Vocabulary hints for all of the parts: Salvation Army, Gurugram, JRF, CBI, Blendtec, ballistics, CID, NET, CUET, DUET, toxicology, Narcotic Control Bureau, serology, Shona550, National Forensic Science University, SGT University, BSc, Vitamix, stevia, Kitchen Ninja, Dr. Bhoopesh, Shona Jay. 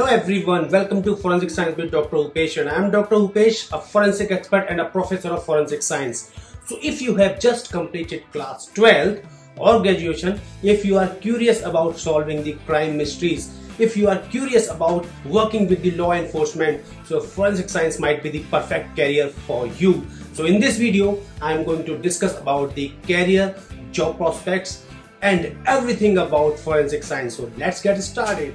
Hello everyone, welcome to Forensic Science with Dr. Bhoopesh, and I am Dr. Bhoopesh, a forensic expert and a professor of forensic science. So if you have just completed class 12 or graduation, if you are curious about solving the crime mysteries, if you are curious about working with the law enforcement, so forensic science might be the perfect career for you. So in this video, I am going to discuss about the career, job prospects and everything about forensic science. So let's get started.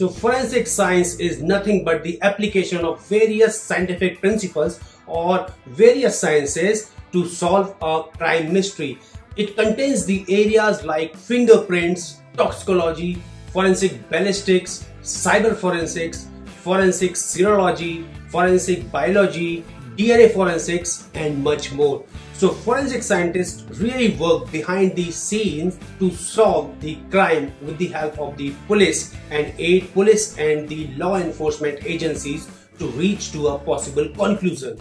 So forensic science is nothing but the application of various scientific principles or various sciences to solve a crime mystery. It contains the areas like fingerprints, toxicology, forensic ballistics, cyber forensics, forensic serology, forensic biology, DNA forensics and much more. So forensic scientists really work behind the scenes to solve the crime with the help of the police and aid police and the law enforcement agencies to reach to a possible conclusion.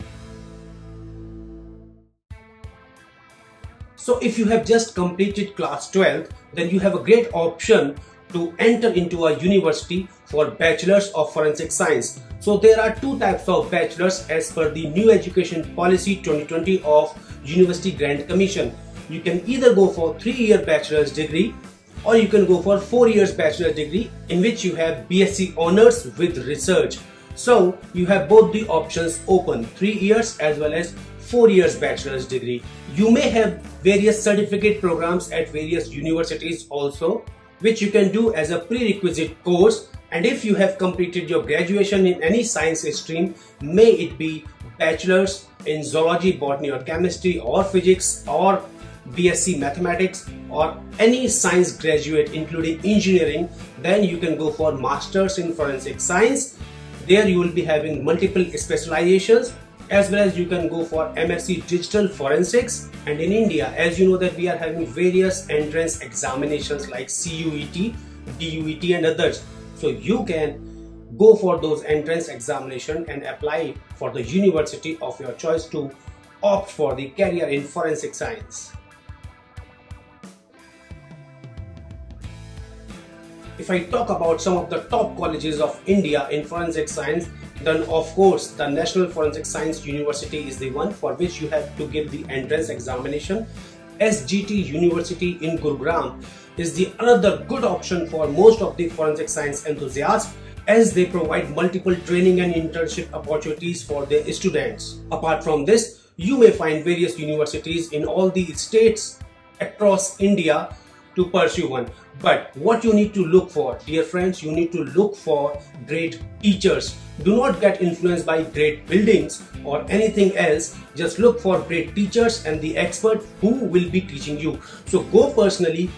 So if you have just completed class 12, then you have a great option to enter into a university for bachelors of forensic science. So there are two types of bachelors as per the new education policy 2020 of University Grant Commission. You can either go for 3-year bachelor's degree or you can go for 4 years bachelor's degree in which you have BSc honors with research. So you have both the options open, 3 years as well as 4 years bachelor's degree. You may have various certificate programs at various universities also, which you can do as a prerequisite course, and if you have completed your graduation in any science stream, may it be bachelor's in zoology, botany or chemistry or physics or BSc mathematics or any science graduate including engineering, then you can go for master's in forensic science. There you will be having multiple specializations, as well as you can go for MSc Digital Forensics. And in India, as you know that we are having various entrance examinations like CUET, DUET and others. So you can go for those entrance examinations and apply for the university of your choice to opt for the career in forensic science. If I talk about some of the top colleges of India in forensic science, then of course the National Forensic Science University is the one for which you have to give the entrance examination. SGT University in Gurugram is the another good option for most of the forensic science enthusiasts, as they provide multiple training and internship opportunities for their students. Apart from this, you may find various universities in all the states across India to pursue one. But what you need to look for, dear friends, you need to look for great teachers. Do not get influenced by great buildings or anything else. Just look for great teachers and the experts who will be teaching you. So go personally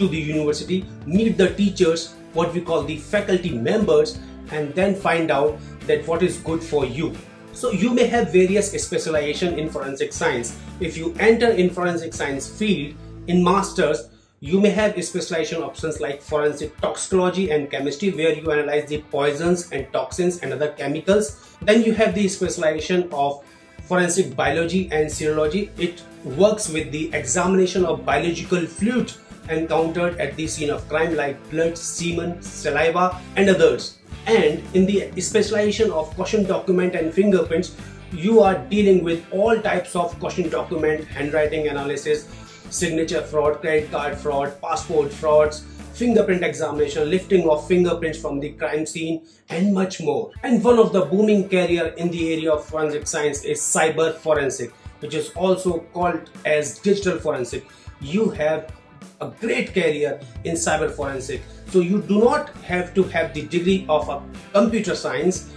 to the university, meet the teachers, what we call the faculty members, and then find out that what is good for you. So you may have various specialization in forensic science. If you enter in forensic science field in master's, you may have specialization options like forensic toxicology and chemistry, where you analyze the poisons and toxins and other chemicals. Then you have the specialization of forensic biology and serology. It works with the examination of biological fluid encountered at the scene of crime like blood, semen, saliva and others. And in the specialization of caution document and fingerprints, you are dealing with all types of caution document, handwriting analysis, signature fraud, credit card fraud, passport frauds, fingerprint examination, lifting of fingerprints from the crime scene and much more. And one of the booming career in the area of forensic science is cyber forensic, which is also called as digital forensic. You have a great career in cyber forensic. So you do not have to have the degree of a computer science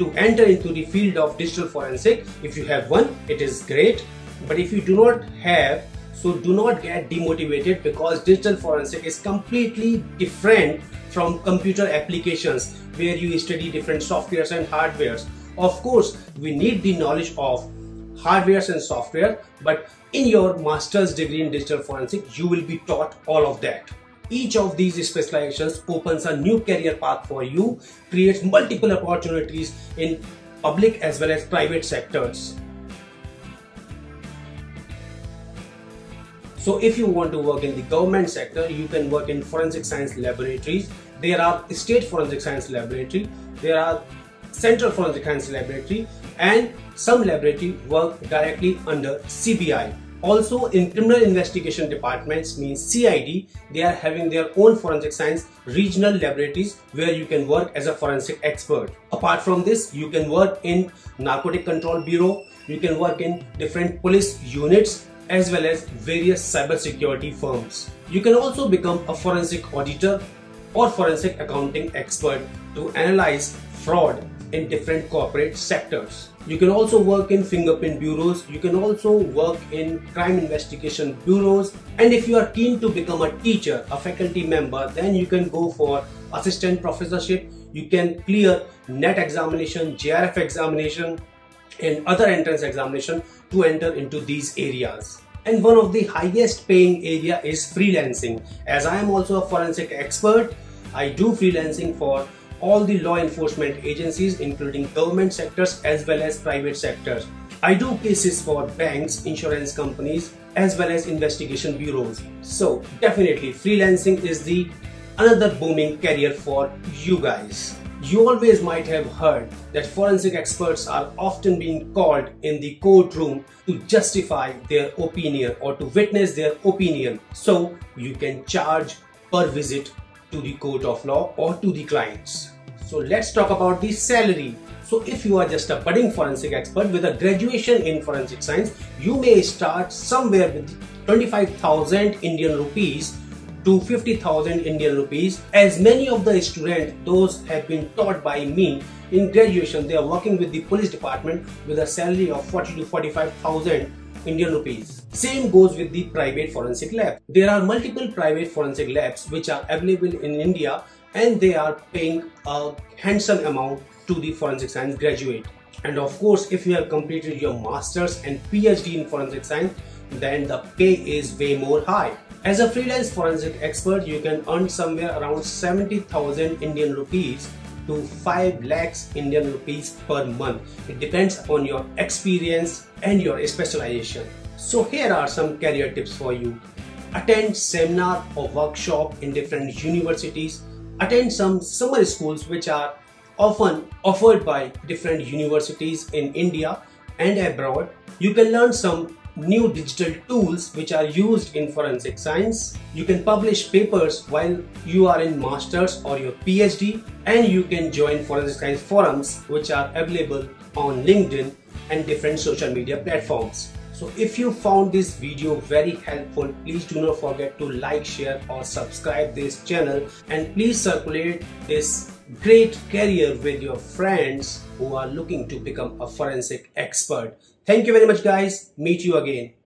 to enter into the field of digital forensic. If you have one, it is great, but if you do not have, so do not get demotivated, because digital forensic is completely different from computer applications where you study different softwares and hardwares. Of course, we need the knowledge of hardwares and software, but in your master's degree in digital forensic, you will be taught all of that. Each of these specializations opens a new career path for you, creates multiple opportunities in public as well as private sectors. So if you want to work in the government sector, you can work in forensic science laboratories. There are state forensic science laboratory, there are central forensic science laboratory, and some laboratory work directly under CBI. Also in criminal investigation departments, means CID, they are having their own forensic science regional laboratories where you can work as a forensic expert. Apart from this, you can work in Narcotic Control Bureau, you can work in different police units as well as various cybersecurity firms. You can also become a forensic auditor or forensic accounting expert to analyze fraud in different corporate sectors. You can also work in fingerprint bureaus, you can also work in crime investigation bureaus, and if you are keen to become a teacher, a faculty member, then you can go for assistant professorship. You can clear NET examination, JRF examination, and other entrance examination to enter into these areas. And one of the highest paying area is freelancing. As I am also a forensic expert, I do freelancing for all the law enforcement agencies, including government sectors as well as private sectors. I do cases for banks, insurance companies, as well as investigation bureaus. So definitely freelancing is the another booming career for you guys. You always might have heard that forensic experts are often being called in the courtroom to justify their opinion or to witness their opinion. So you can charge per visit to the court of law or to the clients. So let's talk about the salary. So if you are just a budding forensic expert with a graduation in forensic science, you may start somewhere with 25,000 Indian rupees to 50,000 Indian rupees. As many of the students, those have been taught by me in graduation, they are working with the police department with a salary of 40 to 45,000 Indian rupees. Same goes with the private forensic lab. There are multiple private forensic labs which are available in India, and they are paying a handsome amount to the forensic science graduate. And of course, if you have completed your master's and PhD in forensic science, then the pay is way more high. As a freelance forensic expert, you can earn somewhere around 70,000 Indian rupees to 5 lakhs Indian rupees per month. It depends on your experience and your specialization. So here are some career tips for you. Attend seminar or workshop in different universities. Attend some summer schools which are often offered by different universities in India and abroad. You can learn some new digital tools which are used in forensic science. You can publish papers while you are in master's or your PhD, and you can join forensic science forums which are available on LinkedIn and different social media platforms. So if you found this video very helpful, please do not forget to like, share or subscribe this channel, and please circulate this great career with your friends who are looking to become a forensic expert. Thank you very much guys. Meet you again.